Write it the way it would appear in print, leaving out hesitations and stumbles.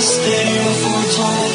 stay for time.